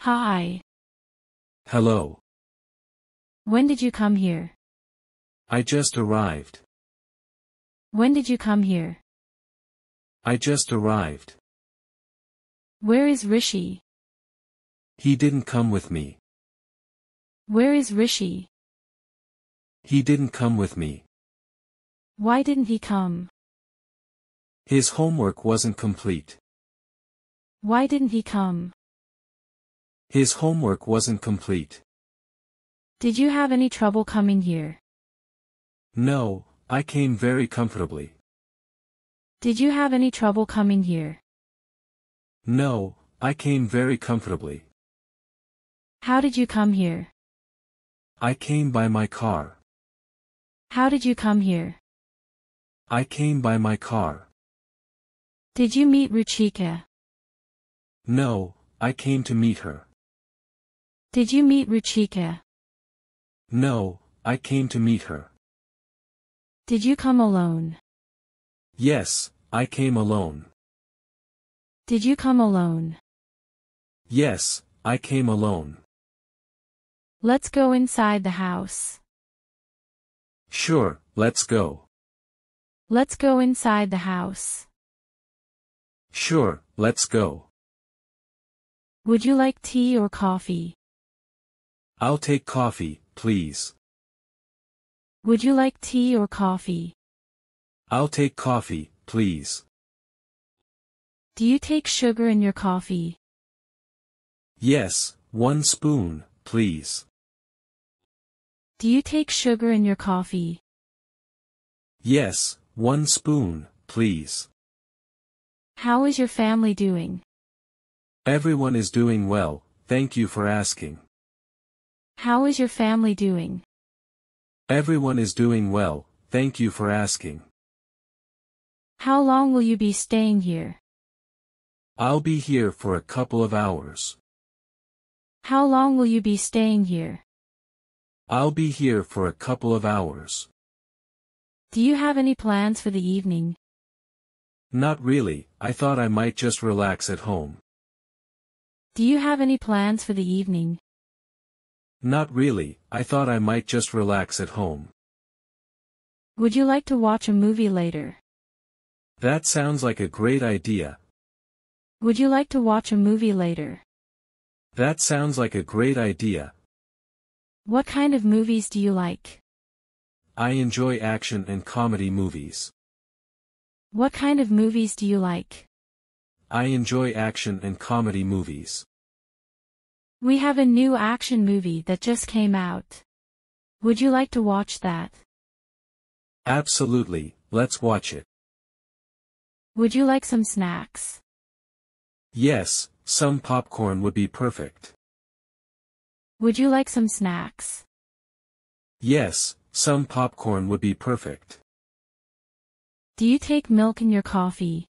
Hi. Hello. When did you come here? I just arrived. When did you come here? I just arrived. Where is Rishi? He didn't come with me. Where is Rishi? He didn't come with me. Why didn't he come? His homework wasn't complete. Why didn't he come? His homework wasn't complete. Did you have any trouble coming here? No, I came very comfortably. Did you have any trouble coming here? No, I came very comfortably. How did you come here? I came by my car. How did you come here? I came by my car. Did you meet Ruchika? No, I came to meet her. Did you meet Ruchika? No, I came to meet her. Did you come alone? Yes, I came alone. Did you come alone? Yes, I came alone. Let's go inside the house. Sure, let's go. Let's go inside the house. Sure, let's go. Would you like tea or coffee? I'll take coffee, please. Would you like tea or coffee? I'll take coffee, please. Do you take sugar in your coffee? Yes, 1 spoon, please. Do you take sugar in your coffee? Yes, 1 spoon, please. How is your family doing? Everyone is doing well, thank you for asking. How is your family doing? Everyone is doing well, thank you for asking. How long will you be staying here? I'll be here for a couple of hours. How long will you be staying here? I'll be here for a couple of hours. Do you have any plans for the evening? Not really, I thought I might just relax at home. Do you have any plans for the evening? Not really, I thought I might just relax at home. Would you like to watch a movie later? That sounds like a great idea. Would you like to watch a movie later? That sounds like a great idea. What kind of movies do you like? I enjoy action and comedy movies. What kind of movies do you like? I enjoy action and comedy movies. We have a new action movie that just came out. Would you like to watch that? Absolutely, let's watch it. Would you like some snacks? Yes, some popcorn would be perfect. Would you like some snacks? Yes, some popcorn would be perfect. Do you take milk in your coffee?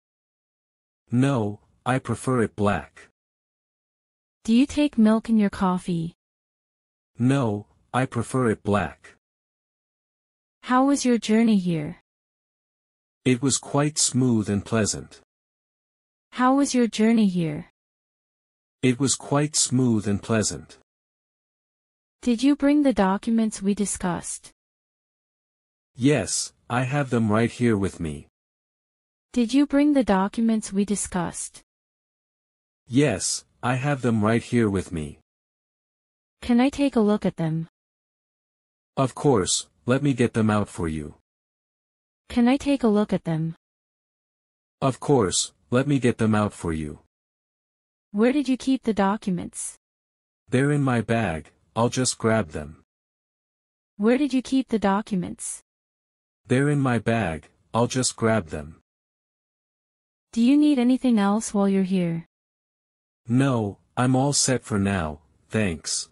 No, I prefer it black. Do you take milk in your coffee? No, I prefer it black. How was your journey here? It was quite smooth and pleasant. How was your journey here? It was quite smooth and pleasant. Did you bring the documents we discussed? Yes, I have them right here with me. Did you bring the documents we discussed? Yes, I have them right here with me. Can I take a look at them? Of course, let me get them out for you. Can I take a look at them? Of course, let me get them out for you. Where did you keep the documents? They're in my bag, I'll just grab them. Where did you keep the documents? They're in my bag, I'll just grab them. Do you need anything else while you're here? No, I'm all set for now, thanks.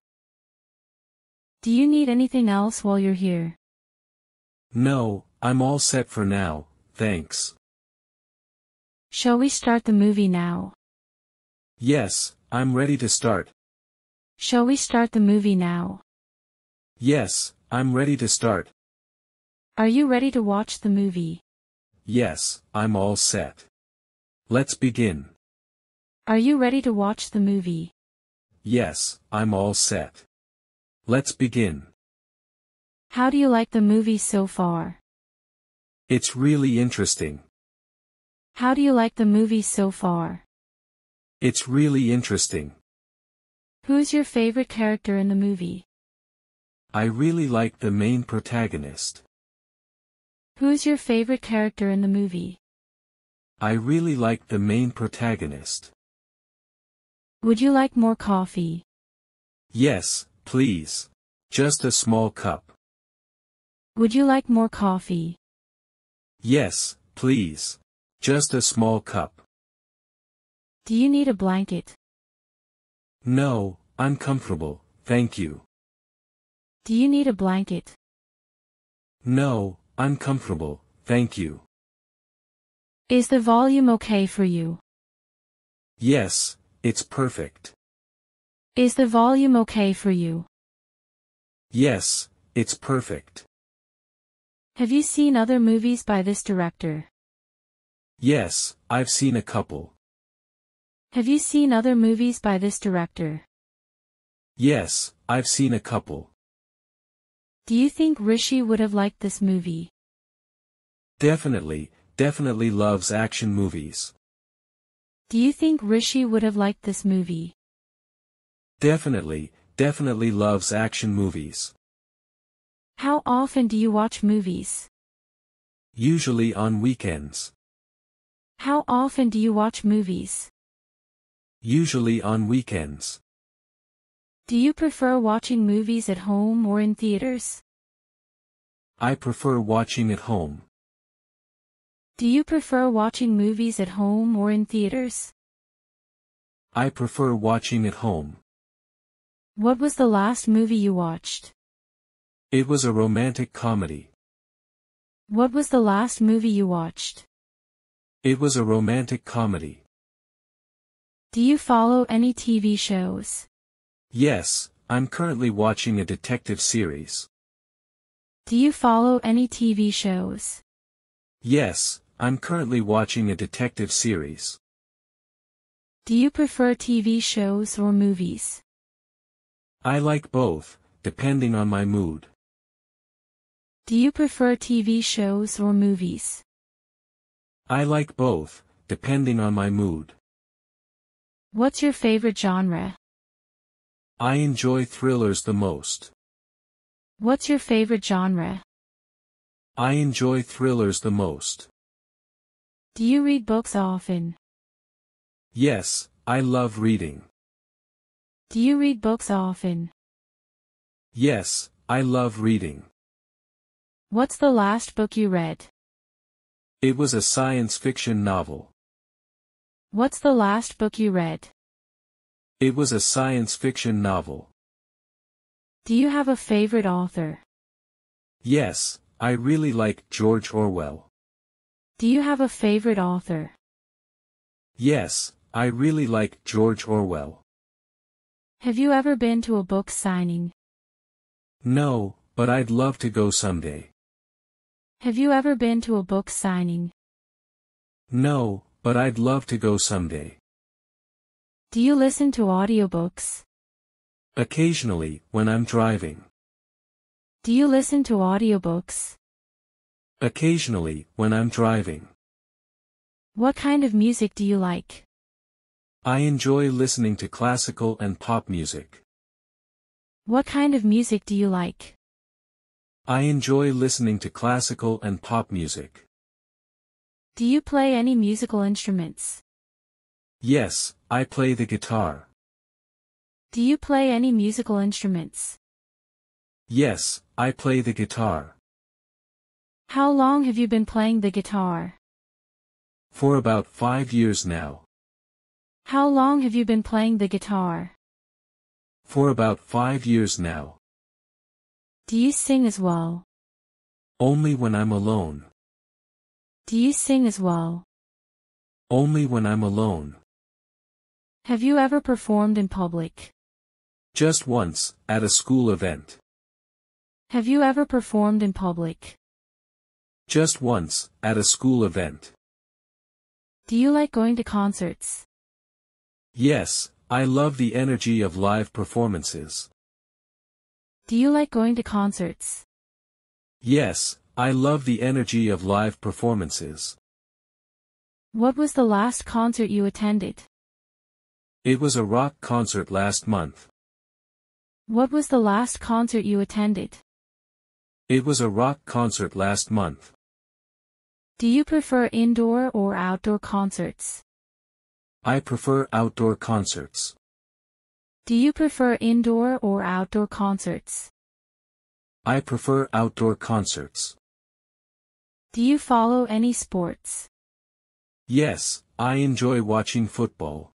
Do you need anything else while you're here? No, I'm all set for now, thanks. Shall we start the movie now? Yes, I'm ready to start. Shall we start the movie now? Yes, I'm ready to start. Are you ready to watch the movie? Yes, I'm all set. Let's begin. Are you ready to watch the movie? Yes, I'm all set. Let's begin. How do you like the movie so far? It's really interesting. How do you like the movie so far? It's really interesting. Who's your favorite character in the movie? I really like the main protagonist. Who's your favorite character in the movie? I really like the main protagonist. Would you like more coffee? Yes, please. Just a small cup. Would you like more coffee? Yes, please. Just a small cup. Do you need a blanket? No, I'm comfortable, thank you. Do you need a blanket? No, I'm comfortable, thank you. Is the volume okay for you? Yes, it's perfect. Is the volume okay for you? Yes, it's perfect. Have you seen other movies by this director? Yes, I've seen a couple. Have you seen other movies by this director? Yes, I've seen a couple. Do you think Rishi would have liked this movie? Definitely loves action movies. Do you think Rishi would have liked this movie? Definitely loves action movies. How often do you watch movies? Usually on weekends. How often do you watch movies? Usually on weekends. Do you prefer watching movies at home or in theaters? I prefer watching at home. Do you prefer watching movies at home or in theaters? I prefer watching at home. What was the last movie you watched? It was a romantic comedy. What was the last movie you watched? It was a romantic comedy. Do you follow any TV shows? Yes, I'm currently watching a detective series. Do you follow any TV shows? Yes, I'm currently watching a detective series. Do you prefer TV shows or movies? I like both, depending on my mood. Do you prefer TV shows or movies? I like both, depending on my mood. What's your favorite genre? I enjoy thrillers the most. What's your favorite genre? I enjoy thrillers the most. Do you read books often? Yes, I love reading. Do you read books often? Yes, I love reading. What's the last book you read? It was a science fiction novel. What's the last book you read? It was a science fiction novel. Do you have a favorite author? Yes, I really like George Orwell. Do you have a favorite author? Yes, I really like George Orwell. Have you ever been to a book signing? No, but I'd love to go someday. Have you ever been to a book signing? No, but I'd love to go someday. Do you listen to audiobooks? Occasionally, when I'm driving. Do you listen to audiobooks? Occasionally, when I'm driving. What kind of music do you like? I enjoy listening to classical and pop music. What kind of music do you like? I enjoy listening to classical and pop music. Do you play any musical instruments? Yes, I play the guitar. Do you play any musical instruments? Yes, I play the guitar. How long have you been playing the guitar? For about 5 years now. How long have you been playing the guitar? For about 5 years now. Do you sing as well? Only when I'm alone. Do you sing as well? Only when I'm alone. Have you ever performed in public? Just once, at a school event. Have you ever performed in public? Just once, at a school event. Do you like going to concerts? Yes, I love the energy of live performances. Do you like going to concerts? Yes, I love the energy of live performances. What was the last concert you attended? It was a rock concert last month. What was the last concert you attended? It was a rock concert last month. Do you prefer indoor or outdoor concerts? I prefer outdoor concerts. Do you prefer indoor or outdoor concerts? I prefer outdoor concerts. Do you follow any sports? Yes, I enjoy watching football.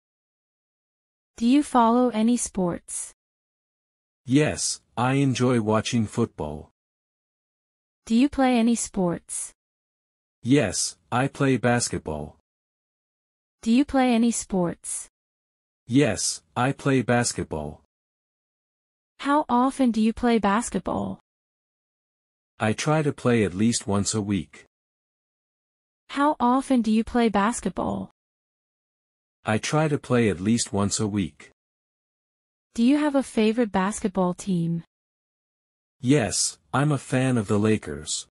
Do you follow any sports? Yes, I enjoy watching football. Do you play any sports? Yes, I play basketball. Do you play any sports? Yes, I play basketball. How often do you play basketball? I try to play at least once a week. How often do you play basketball? I try to play at least once a week. Do you have a favorite basketball team? Yes, I'm a fan of the Lakers.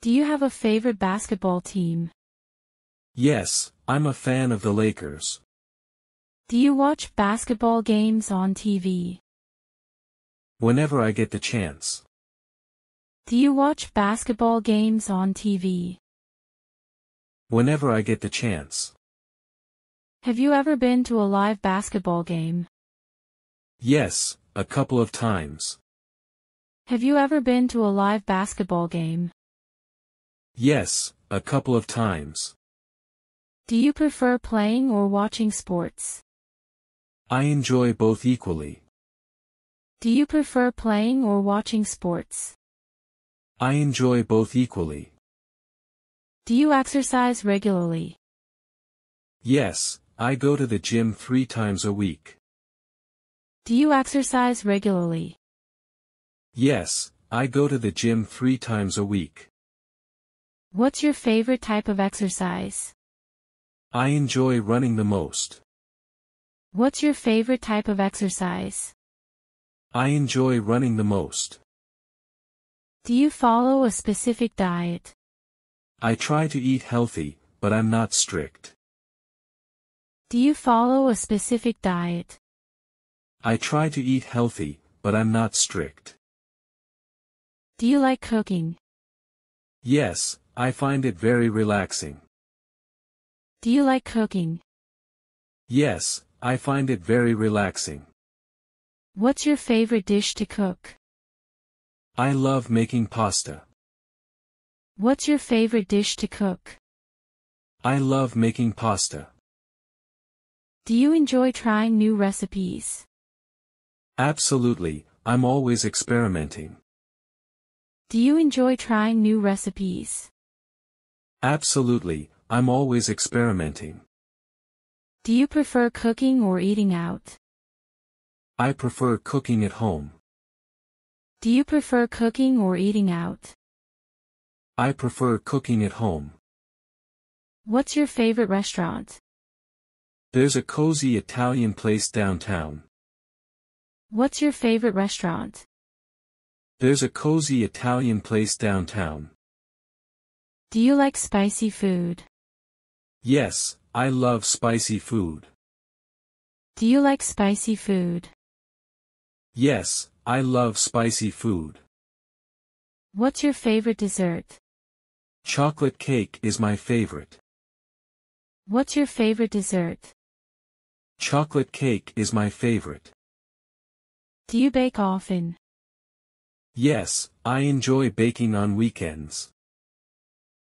Do you have a favorite basketball team? Yes, I'm a fan of the Lakers. Do you watch basketball games on TV? Whenever I get the chance. Do you watch basketball games on TV? Whenever I get the chance. Have you ever been to a live basketball game? Yes, a couple of times. Have you ever been to a live basketball game? Yes, a couple of times. Do you prefer playing or watching sports? I enjoy both equally. Do you prefer playing or watching sports? I enjoy both equally. Do you exercise regularly? Yes, I go to the gym 3 times a week. Do you exercise regularly? Yes, I go to the gym 3 times a week. What's your favorite type of exercise? I enjoy running the most. What's your favorite type of exercise? I enjoy running the most. Do you follow a specific diet? I try to eat healthy, but I'm not strict. Do you follow a specific diet? I try to eat healthy, but I'm not strict. Do you like cooking? Yes, I find it very relaxing. Do you like cooking? Yes, I find it very relaxing. What's your favorite dish to cook? I love making pasta. What's your favorite dish to cook? I love making pasta. Do you enjoy trying new recipes? Absolutely, I'm always experimenting. Do you enjoy trying new recipes? Absolutely, I'm always experimenting. Do you prefer cooking or eating out? I prefer cooking at home. Do you prefer cooking or eating out? I prefer cooking at home. What's your favorite restaurant? There's a cozy Italian place downtown. What's your favorite restaurant? There's a cozy Italian place downtown. Do you like spicy food? Yes, I love spicy food. Do you like spicy food? Yes, I love spicy food. What's your favorite dessert? Chocolate cake is my favorite. What's your favorite dessert? Chocolate cake is my favorite. Do you bake often? Yes, I enjoy baking on weekends.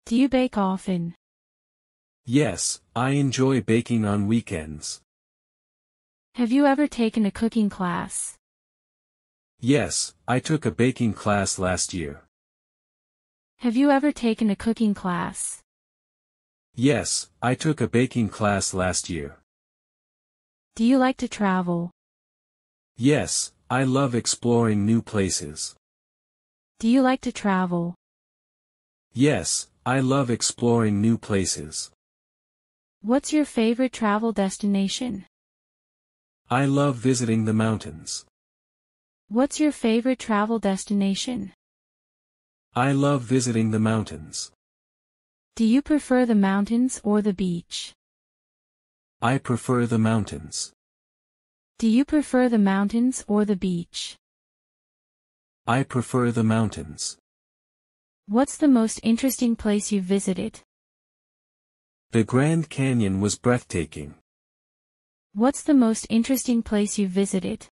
Do you bake often? Yes, I enjoy baking on weekends. Have you ever taken a cooking class? Yes, I took a baking class last year. Have you ever taken a cooking class? Yes, I took a baking class last year. Do you like to travel? Yes, I love exploring new places. Do you like to travel? Yes, I love exploring new places. What's your favorite travel destination? I love visiting the mountains. What's your favorite travel destination? I love visiting the mountains. Do you prefer the mountains or the beach? I prefer the mountains. Do you prefer the mountains or the beach? I prefer the mountains. What's the most interesting place you visited? The Grand Canyon was breathtaking. What's the most interesting place you visited?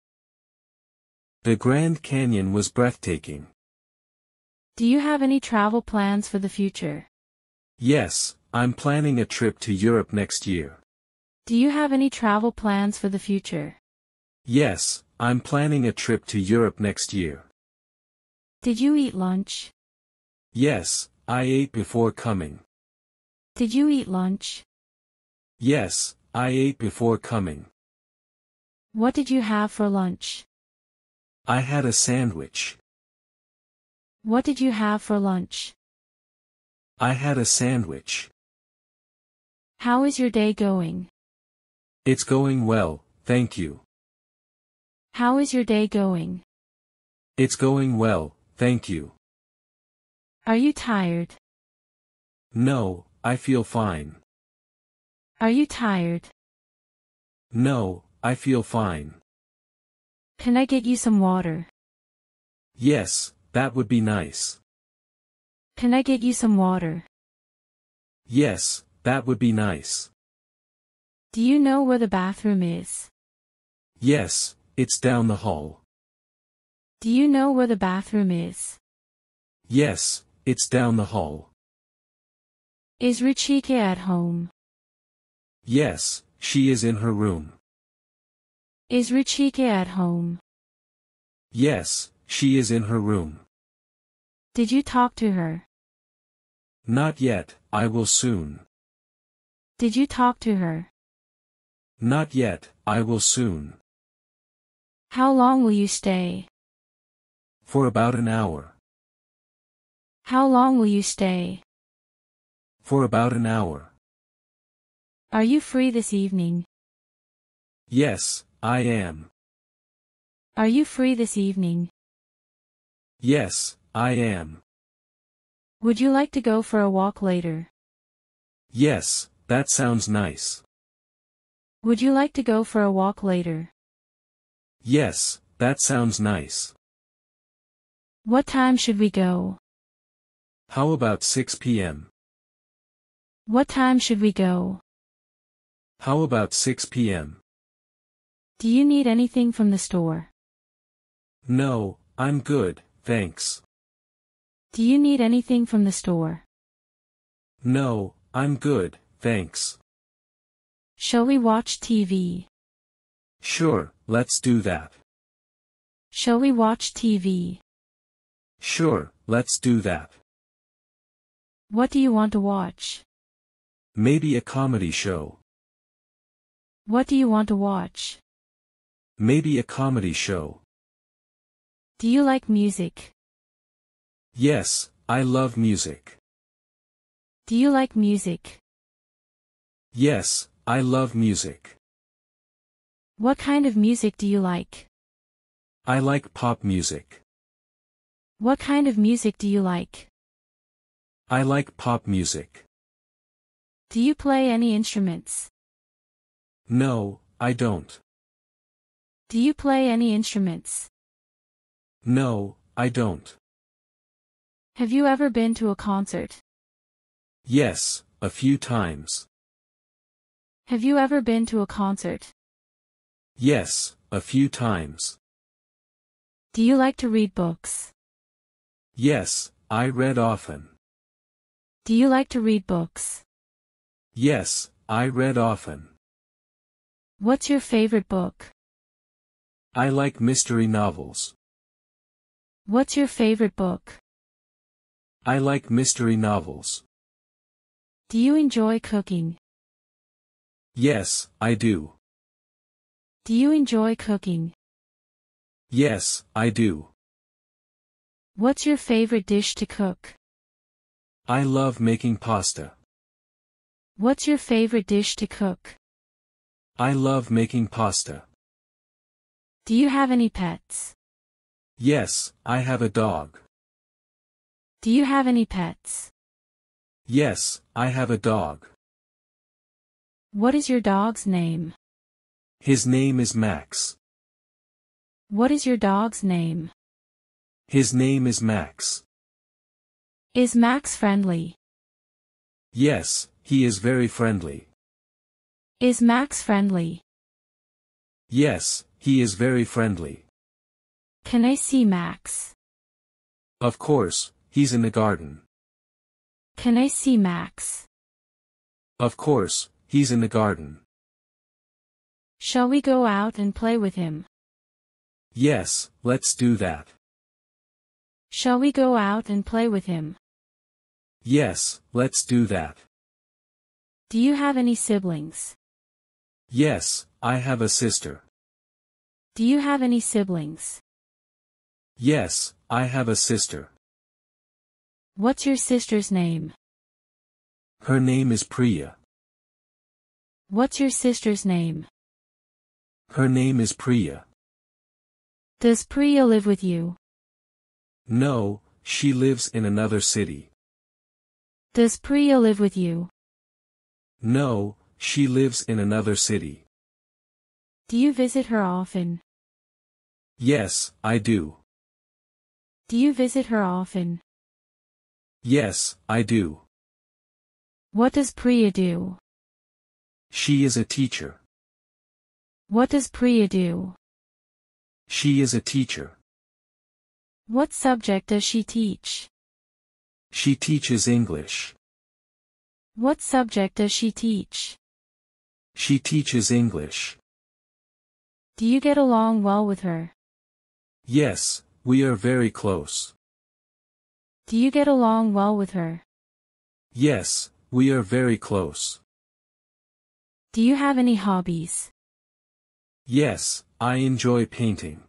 The Grand Canyon was breathtaking. Do you have any travel plans for the future? Yes, I'm planning a trip to Europe next year. Do you have any travel plans for the future? Yes, I'm planning a trip to Europe next year. Did you eat lunch? Yes, I ate before coming. Did you eat lunch? Yes, I ate before coming. What did you have for lunch? I had a sandwich. What did you have for lunch? I had a sandwich. How is your day going? It's going well, thank you. How is your day going? It's going well, thank you. Are you tired? No, I feel fine. Are you tired? No, I feel fine. Can I get you some water? Yes, that would be nice. Can I get you some water? Yes, that would be nice. Do you know where the bathroom is? Yes, it's down the hall. Do you know where the bathroom is? Yes, it's down the hall. Is Ruchika at home? Yes, she is in her room. Is Ruchika at home? Yes, she is in her room. Did you talk to her? Not yet, I will soon. Did you talk to her? Not yet, I will soon. How long will you stay? For about an hour. How long will you stay? For about an hour. Are you free this evening? Yes, I am. Are you free this evening? Yes, I am. Would you like to go for a walk later? Yes, that sounds nice. Would you like to go for a walk later? Yes, that sounds nice. What time should we go? How about 6 p.m.? What time should we go? How about 6 p.m.? Do you need anything from the store? No, I'm good, thanks. Do you need anything from the store? No, I'm good, thanks. Shall we watch TV? Sure, let's do that. Shall we watch TV? Sure, let's do that. What do you want to watch? Maybe a comedy show. What do you want to watch? Maybe a comedy show. Do you like music? Yes, I love music. Do you like music? Yes, I love music. What kind of music do you like? I like pop music. What kind of music do you like? I like pop music. Do you play any instruments? No, I don't. Do you play any instruments? No, I don't. Have you ever been to a concert? Yes, a few times. Have you ever been to a concert? Yes, a few times. Do you like to read books? Yes, I read often. Do you like to read books? Yes, I read often. What's your favorite book? I like mystery novels. What's your favorite book? I like mystery novels. Do you enjoy cooking? Yes, I do. Do you enjoy cooking? Yes, I do. What's your favorite dish to cook? I love making pasta. What's your favorite dish to cook? I love making pasta. Do you have any pets? Yes, I have a dog. Do you have any pets? Yes, I have a dog. What is your dog's name? His name is Max. What is your dog's name? His name is Max. Is Max friendly? Yes, he is very friendly. Is Max friendly? Yes, he is very friendly. Can I see Max? Of course, he's in the garden. Can I see Max? Of course, he's in the garden. Shall we go out and play with him? Yes, let's do that. Shall we go out and play with him? Yes, let's do that. Do you have any siblings? Yes, I have a sister. Do you have any siblings? Yes, I have a sister. What's your sister's name? Her name is Priya. What's your sister's name? Her name is Priya. Does Priya live with you? No, she lives in another city. Does Priya live with you? No, she lives in another city. Do you visit her often? Yes, I do. Do you visit her often? Yes, I do. What does Priya do? She is a teacher. What does Priya do? She is a teacher. What subject does she teach? She teaches English. What subject does she teach? She teaches English. Do you get along well with her? Yes, we are very close. Do you get along well with her? Yes, we are very close. Do you have any hobbies? Yes, I enjoy painting.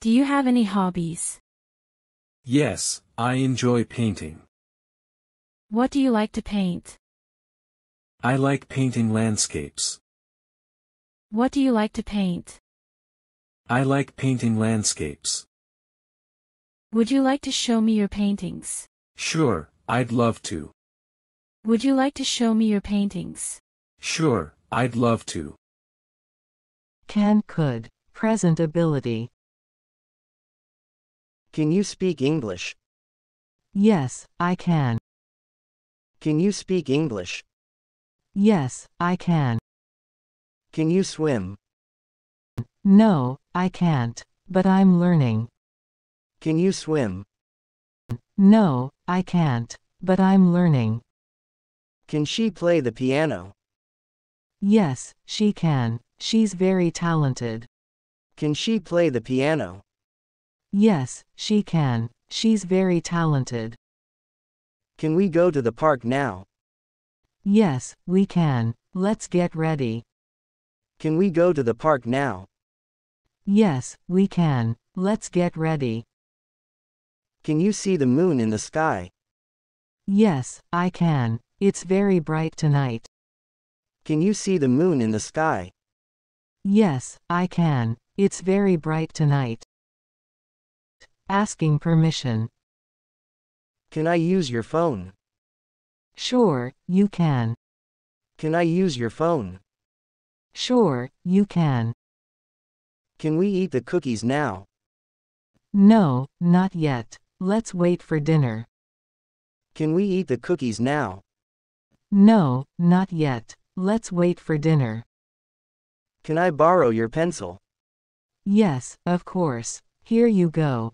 Do you have any hobbies? Yes, I enjoy painting. What do you like to paint? I like painting landscapes. What do you like to paint? I like painting landscapes. Would you like to show me your paintings? Sure, I'd love to. Would you like to show me your paintings? Sure, I'd love to. Can, could, present ability. Can you speak English? Yes, I can. Can you speak English? Yes, I can. Can you swim? No, I can't, but I'm learning. Can you swim? No, I can't, but I'm learning. Can she play the piano? Yes, she can. She's very talented. Can she play the piano? Yes, she can. She's very talented. Can we go to the park now? Yes, we can. Let's get ready. Can we go to the park now? Yes, we can. Let's get ready. Can you see the moon in the sky? Yes, I can. It's very bright tonight. Can you see the moon in the sky? Yes, I can. It's very bright tonight. Asking permission. Can I use your phone? Sure, you can. Can I use your phone? Sure, you can. Can we eat the cookies now? No, not yet. Let's wait for dinner. Can we eat the cookies now? No, not yet. Let's wait for dinner. Can I borrow your pencil? Yes, of course. Here you go.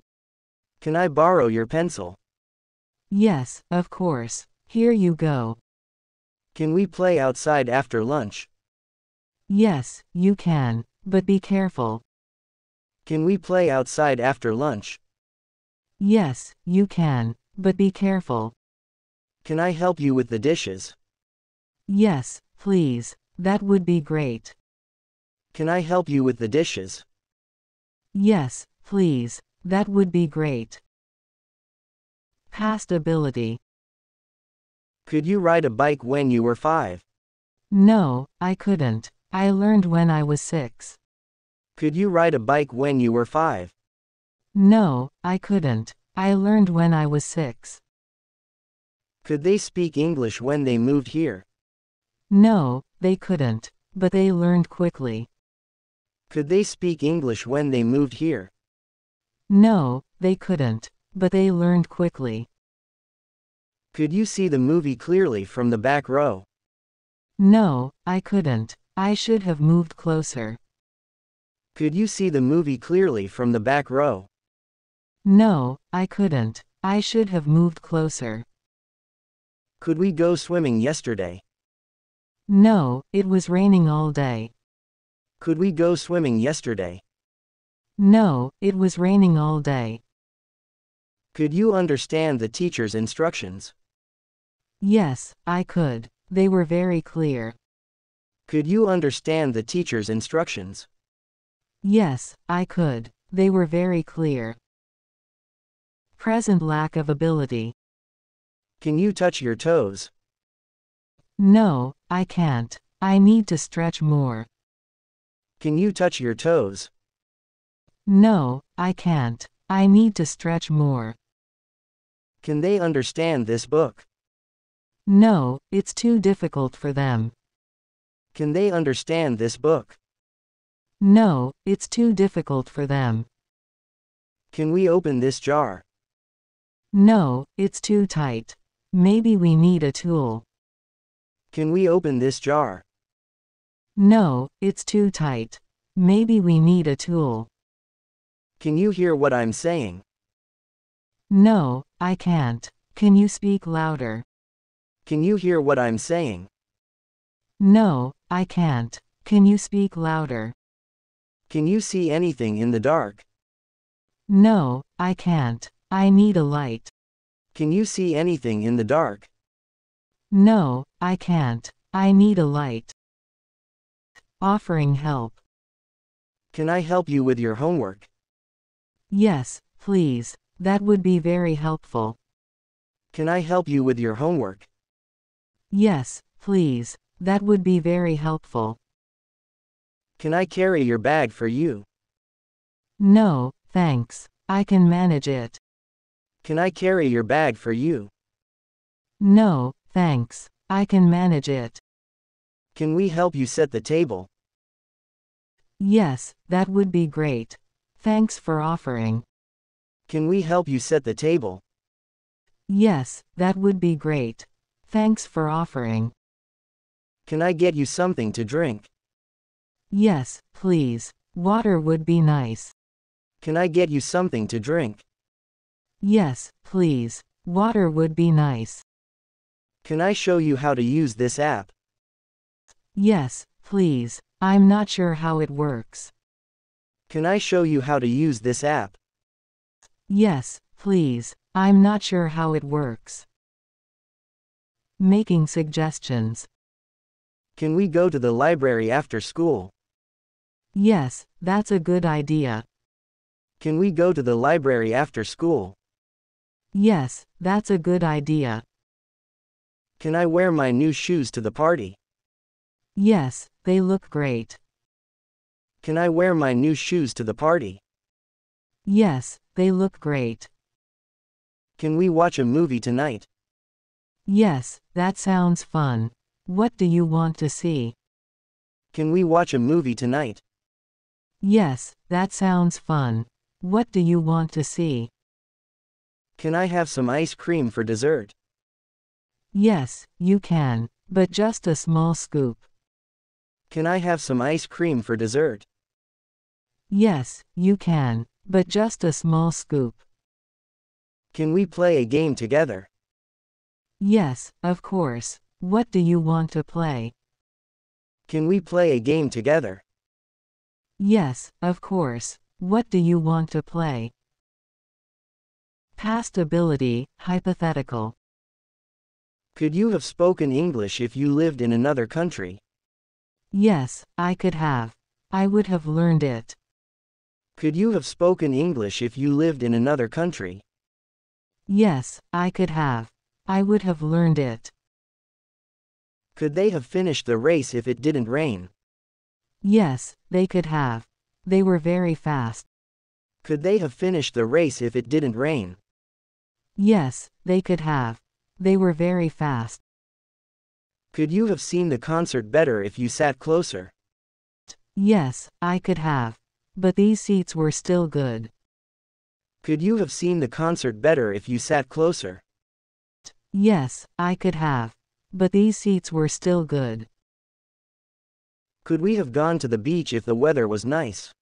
Can I borrow your pencil? Yes, of course. Here you go. Can we play outside after lunch? Yes, you can, but be careful. Can we play outside after lunch? Yes, you can, but be careful. Can I help you with the dishes? Yes, please. That would be great. Can I help you with the dishes? Yes, please. That would be great. Past ability. Could you ride a bike when you were 5? No, I couldn't. I learned when I was 6. Could you ride a bike when you were 5? No, I couldn't. I learned when I was 6. Could they speak English when they moved here? No, they couldn't, but they learned quickly. Could they speak English when they moved here? No, they couldn't, but they learned quickly. Could you see the movie clearly from the back row? No, I couldn't. I should have moved closer. Could you see the movie clearly from the back row? No, I couldn't. I should have moved closer. Could we go swimming yesterday? No, it was raining all day. Could we go swimming yesterday? No, it was raining all day. Could you understand the teacher's instructions? Yes, I could. They were very clear. Could you understand the teacher's instructions? Yes, I could. They were very clear. Present lack of ability. Can you touch your toes? No, I can't. I need to stretch more. Can you touch your toes? No, I can't. I need to stretch more. Can they understand this book? No, it's too difficult for them. Can they understand this book? No, it's too difficult for them. Can we open this jar? No, it's too tight. Maybe we need a tool. Can we open this jar? No, it's too tight. Maybe we need a tool. Can you hear what I'm saying? No, I can't. Can you speak louder? Can you hear what I'm saying? No, I can't. Can you speak louder? Can you see anything in the dark? No, I can't. I need a light. Can you see anything in the dark? No, I can't. I need a light. Offering help. Can I help you with your homework? Yes, please. That would be very helpful. Can I help you with your homework? Yes, please. That would be very helpful. Can I carry your bag for you? No, thanks. I can manage it. Can I carry your bag for you? No, thanks. I can manage it. Can we help you set the table? Yes, that would be great. Thanks for offering. Can we help you set the table? Yes, that would be great. Thanks for offering. Can I get you something to drink? Yes, please. Water would be nice. Can I get you something to drink? Yes, please. Water would be nice. Can I show you how to use this app? Yes, please. I'm not sure how it works. Can I show you how to use this app? Yes, please. I'm not sure how it works. Making suggestions. Can we go to the library after school? Yes, that's a good idea. Can we go to the library after school? Yes, that's a good idea. Can I wear my new shoes to the party? Yes, they look great. Can I wear my new shoes to the party? Yes, they look great. Can we watch a movie tonight? Yes, that sounds fun. What do you want to see? Can we watch a movie tonight? Yes, that sounds fun. What do you want to see? Can I have some ice cream for dessert? Yes, you can, but just a small scoop. Can I have some ice cream for dessert? Yes, you can, but just a small scoop. Can we play a game together? Yes, of course. What do you want to play? Can we play a game together? Yes, of course. What do you want to play? Past ability, hypothetical. Could you have spoken English if you lived in another country? Yes, I could have. I would have learned it. Could you have spoken English if you lived in another country? Yes, I could have. I would have learned it. Could they have finished the race if it didn't rain? Yes, they could have. They were very fast. Could they have finished the race if it didn't rain? Yes, they could have. They were very fast. Could you have seen the concert better if you sat closer? Yes, I could have. But these seats were still good. Could you have seen the concert better if you sat closer? Yes, I could have. But these seats were still good. Could we have gone to the beach if the weather was nice?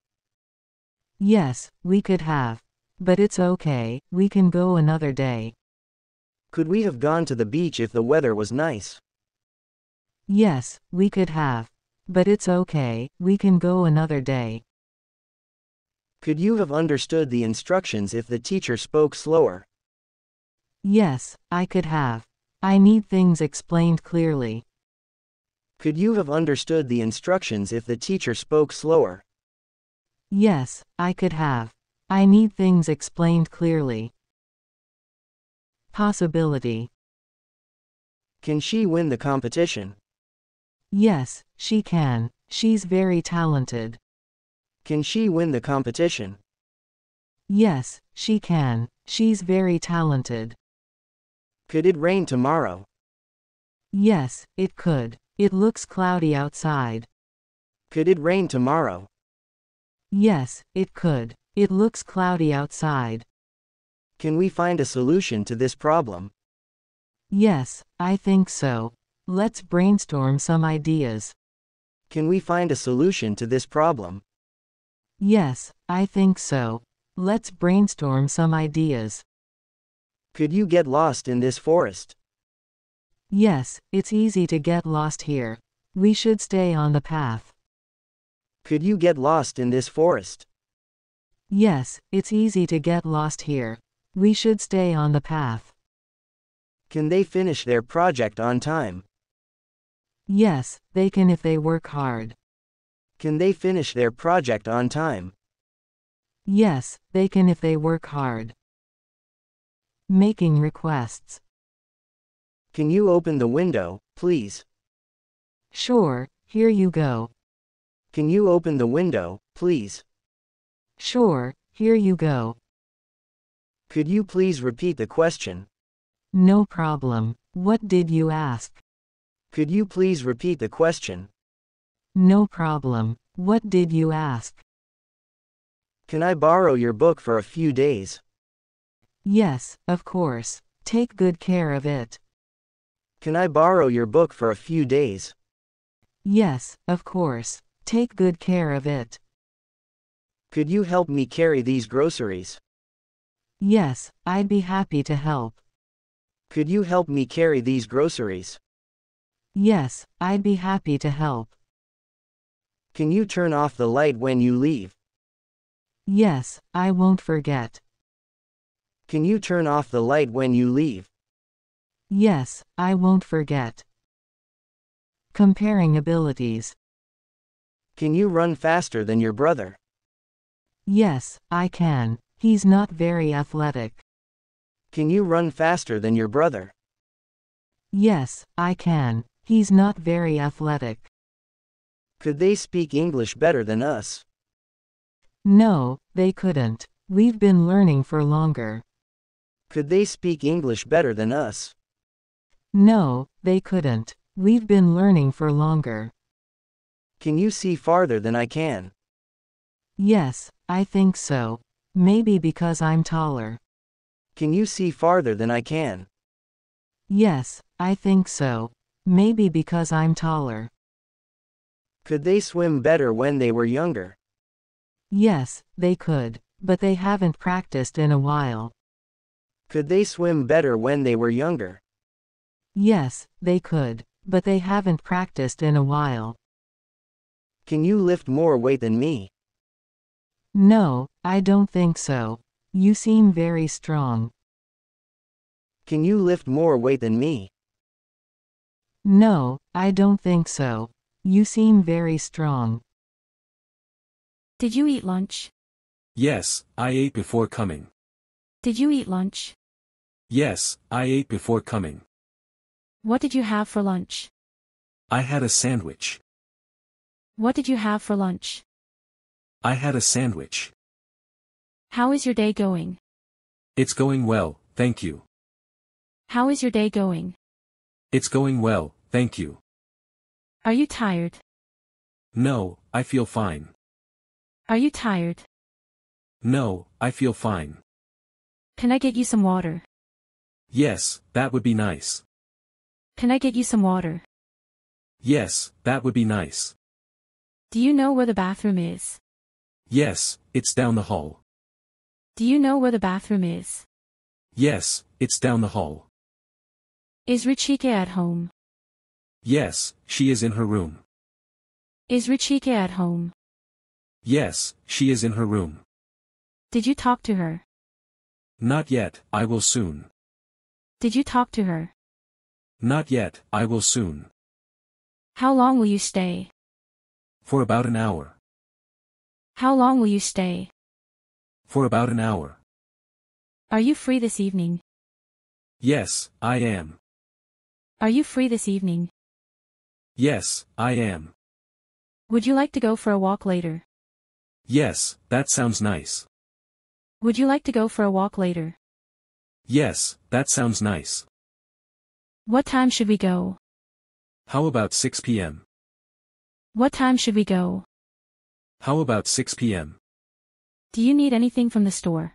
Yes, we could have. But it's okay, we can go another day. Could we have gone to the beach if the weather was nice? Yes, we could have. But it's okay, we can go another day. Could you have understood the instructions if the teacher spoke slower? Yes, I could have. I need things explained clearly. Could you have understood the instructions if the teacher spoke slower? Yes, I could have. I need things explained clearly. Possibility. Can she win the competition? Yes, she can. She's very talented. Can she win the competition? Yes, she can. She's very talented. Could it rain tomorrow? Yes, it could. It looks cloudy outside. Could it rain tomorrow? Yes, it could. It looks cloudy outside. Can we find a solution to this problem? Yes, I think so. Let's brainstorm some ideas. Can we find a solution to this problem? Yes, I think so. Let's brainstorm some ideas. Could you get lost in this forest? Yes, it's easy to get lost here. We should stay on the path. Could you get lost in this forest? Yes, it's easy to get lost here. We should stay on the path. Can they finish their project on time? Yes, they can if they work hard. Can they finish their project on time? Yes, they can if they work hard. Making requests. Can you open the window, please? Sure, here you go. Can you open the window, please? Sure, here you go. Could you please repeat the question? No problem. What did you ask? Could you please repeat the question? No problem. What did you ask? Can I borrow your book for a few days? Yes, of course. Take good care of it. Can I borrow your book for a few days? Yes, of course. Take good care of it. Could you help me carry these groceries? Yes, I'd be happy to help. Could you help me carry these groceries? Yes, I'd be happy to help. Can you turn off the light when you leave? Yes, I won't forget. Can you turn off the light when you leave? Yes, I won't forget. Comparing abilities. Can you run faster than your brother? Yes, I can. He's not very athletic. Can you run faster than your brother? Yes, I can. He's not very athletic. Could they speak English better than us? No, they couldn't. We've been learning for longer. Could they speak English better than us? No, they couldn't. We've been learning for longer. Can you see farther than I can? Yes, I think so. Maybe because I'm taller. Can you see farther than I can? Yes, I think so. Maybe because I'm taller. Could they swim better when they were younger? Yes, they could, but they haven't practiced in a while. Could they swim better when they were younger? Yes, they could, but they haven't practiced in a while. Can you lift more weight than me? No, I don't think so. You seem very strong. Can you lift more weight than me? No, I don't think so. You seem very strong. Did you eat lunch? Yes, I ate before coming. Did you eat lunch? Yes, I ate before coming. What did you have for lunch? I had a sandwich. What did you have for lunch? I had a sandwich. How is your day going? It's going well, thank you. How is your day going? It's going well, thank you. Are you tired? No, I feel fine. Are you tired? No, I feel fine. Can I get you some water? Yes, that would be nice. Can I get you some water? Yes, that would be nice. Do you know where the bathroom is? Yes, it's down the hall. Do you know where the bathroom is? Yes, it's down the hall. Is Ruchika at home? Yes, she is in her room. Is Ruchika at home? Yes, she is in her room. Did you talk to her? Not yet, I will soon. Did you talk to her? Not yet, I will soon. How long will you stay? For about an hour. How long will you stay? For about an hour. Are you free this evening? Yes, I am. Are you free this evening? Yes, I am. Would you like to go for a walk later? Yes, that sounds nice. Would you like to go for a walk later? Yes, that sounds nice. What time should we go? How about 6 p.m.? What time should we go? How about 6 p.m.? Do you need anything from the store?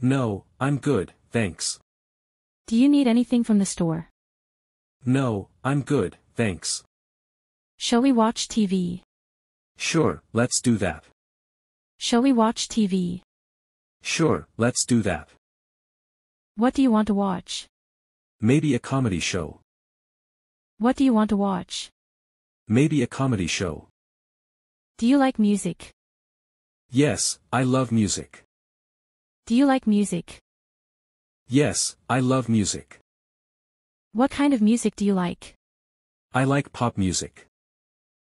No, I'm good, thanks. Do you need anything from the store? No, I'm good, thanks. Shall we watch TV? Sure, let's do that. Shall we watch TV? Sure, let's do that. What do you want to watch? Maybe a comedy show. What do you want to watch? Maybe a comedy show. Do you like music? Yes, I love music. Do you like music? Yes, I love music. What kind of music do you like? I like pop music.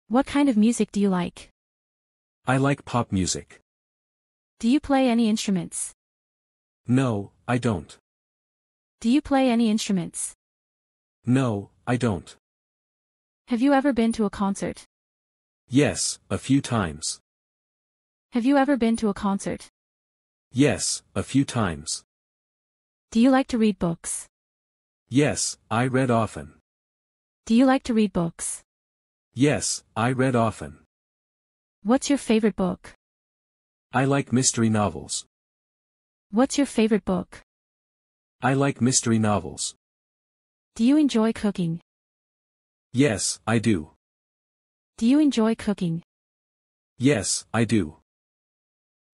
What kind of music do you like? I like pop music. Do you play any instruments? No, I don't. Do you play any instruments? No, I don't. Have you ever been to a concert? Yes, a few times. Have you ever been to a concert? Yes, a few times. Do you like to read books? Yes, I read often. Do you like to read books? Yes, I read often. What's your favorite book? I like mystery novels. What's your favorite book? I like mystery novels. Do you enjoy cooking? Yes, I do. Do you enjoy cooking? Yes, I do.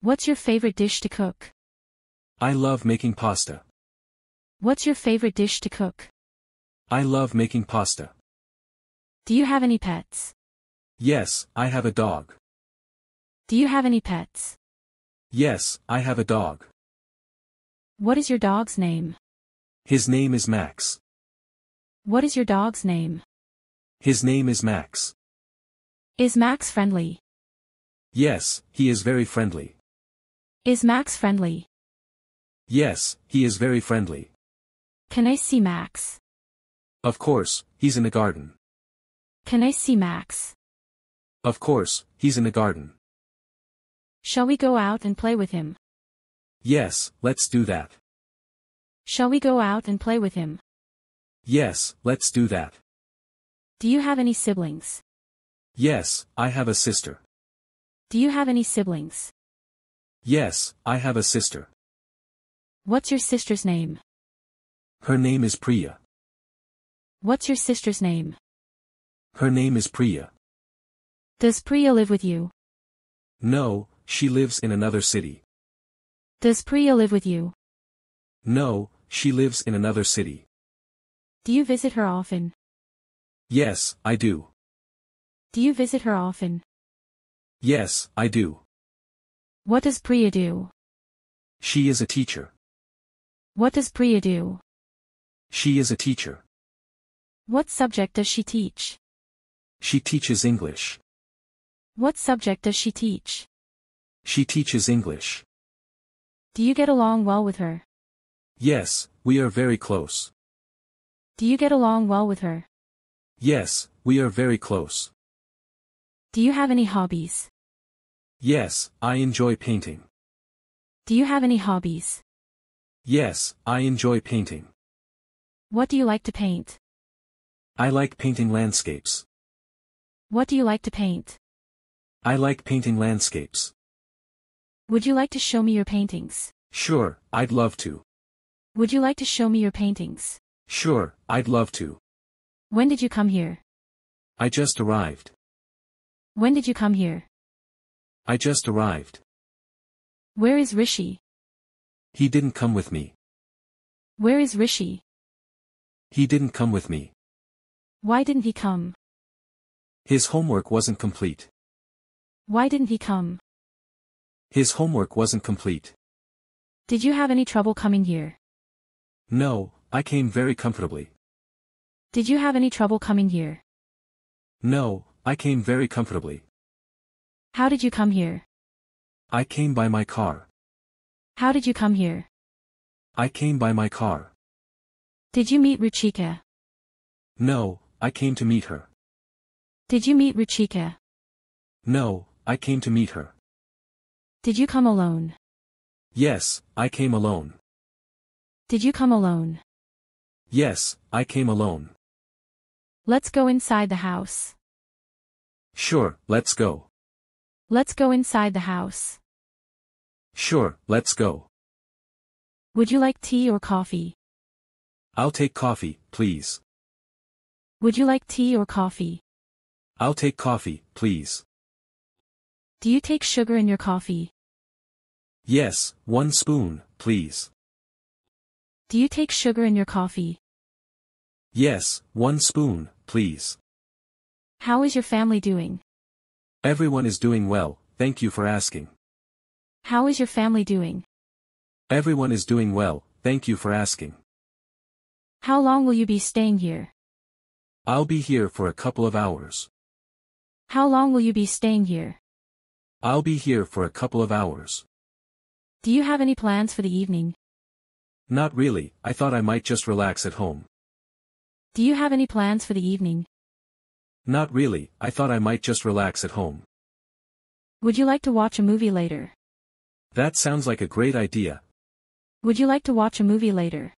What's your favorite dish to cook? I love making pasta. What's your favorite dish to cook? I love making pasta. Do you have any pets? Yes, I have a dog. Do you have any pets? Yes, I have a dog. What is your dog's name? His name is Max. What is your dog's name? His name is Max. Is Max friendly? Yes, he is very friendly. Is Max friendly? Yes, he is very friendly. Can I see Max? Of course, he's in the garden. Can I see Max? Of course, he's in the garden. Shall we go out and play with him? Yes, let's do that. Shall we go out and play with him? Yes, let's do that. Do you have any siblings? Yes, I have a sister. Do you have any siblings? Yes, I have a sister. What's your sister's name? Her name is Priya. What's your sister's name? Her name is Priya. Does Priya live with you? No, she lives in another city. Does Priya live with you? No, she lives in another city. Do you visit her often? Yes, I do. Do you visit her often? Yes, I do. What does Priya do? She is a teacher. What does Priya do? She is a teacher. What subject does she teach? She teaches English. What subject does she teach? She teaches English. Do you get along well with her? Yes, we are very close. Do you get along well with her? Yes, we are very close. Do you have any hobbies? Yes, I enjoy painting. Do you have any hobbies? Yes, I enjoy painting. What do you like to paint? I like painting landscapes. What do you like to paint? I like painting landscapes. Would you like to show me your paintings? Sure, I'd love to. Would you like to show me your paintings? Sure, I'd love to. When did you come here? I just arrived. When did you come here? I just arrived. Where is Rishi? He didn't come with me. Where is Rishi? He didn't come with me. Why didn't he come? His homework wasn't complete. Why didn't he come? His homework wasn't complete. Did you have any trouble coming here? No, I came very comfortably. Did you have any trouble coming here? No, I came very comfortably. How did you come here? I came by my car. How did you come here? I came by my car. Did you meet Ruchika? No, I came to meet her. Did you meet Ruchika? No, I came to meet her. Did you come alone? Yes, I came alone. Did you come alone? Yes, I came alone. Let's go inside the house. Sure, let's go. Let's go inside the house. Sure, let's go. Would you like tea or coffee? I'll take coffee, please. Would you like tea or coffee? I'll take coffee, please. Do you take sugar in your coffee? Yes, 1 spoon, please. Do you take sugar in your coffee? Yes, 1 spoon, please. How is your family doing? Everyone is doing well, thank you for asking. How is your family doing? Everyone is doing well, thank you for asking. How long will you be staying here? I'll be here for a couple of hours. How long will you be staying here? I'll be here for a couple of hours. Do you have any plans for the evening? Not really, I thought I might just relax at home. Do you have any plans for the evening? Not really, I thought I might just relax at home. Would you like to watch a movie later? That sounds like a great idea. Would you like to watch a movie later?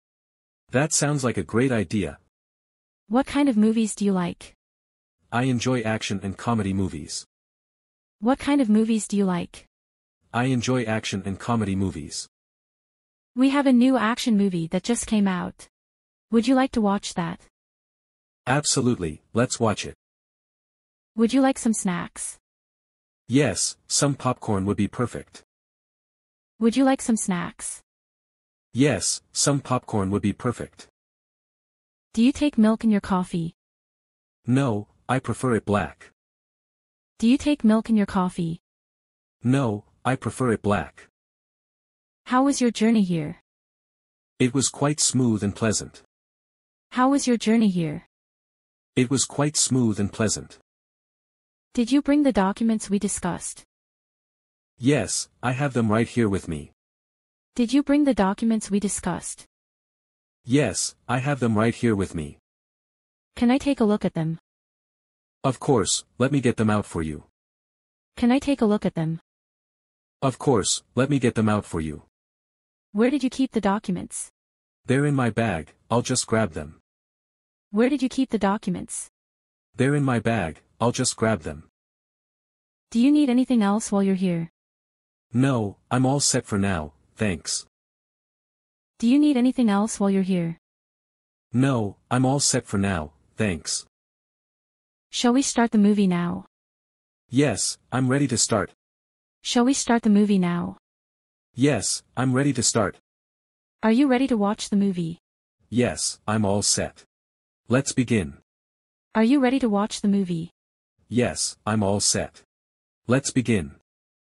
That sounds like a great idea. What kind of movies do you like? I enjoy action and comedy movies. What kind of movies do you like? I enjoy action and comedy movies. We have a new action movie that just came out. Would you like to watch that? Absolutely, let's watch it. Would you like some snacks? Yes, some popcorn would be perfect. Would you like some snacks? Yes, some popcorn would be perfect. Do you take milk in your coffee? No, I prefer it black. Do you take milk in your coffee? No, I prefer it black. How was your journey here? It was quite smooth and pleasant. How was your journey here? It was quite smooth and pleasant. Did you bring the documents we discussed? Yes, I have them right here with me. Did you bring the documents we discussed? Yes, I have them right here with me. Can I take a look at them? Of course, let me get them out for you. Can I take a look at them? Of course, let me get them out for you. Where did you keep the documents? They're in my bag, I'll just grab them. Where did you keep the documents? They're in my bag, I'll just grab them. Do you need anything else while you're here? No, I'm all set for now, thanks. Do you need anything else while you're here? No, I'm all set for now, thanks. Shall we start the movie now? Yes, I'm ready to start. Shall we start the movie now? Yes, I'm ready to start. Are you ready to watch the movie? Yes, I'm all set. Let's begin. Are you ready to watch the movie? Yes, I'm all set. Let's begin.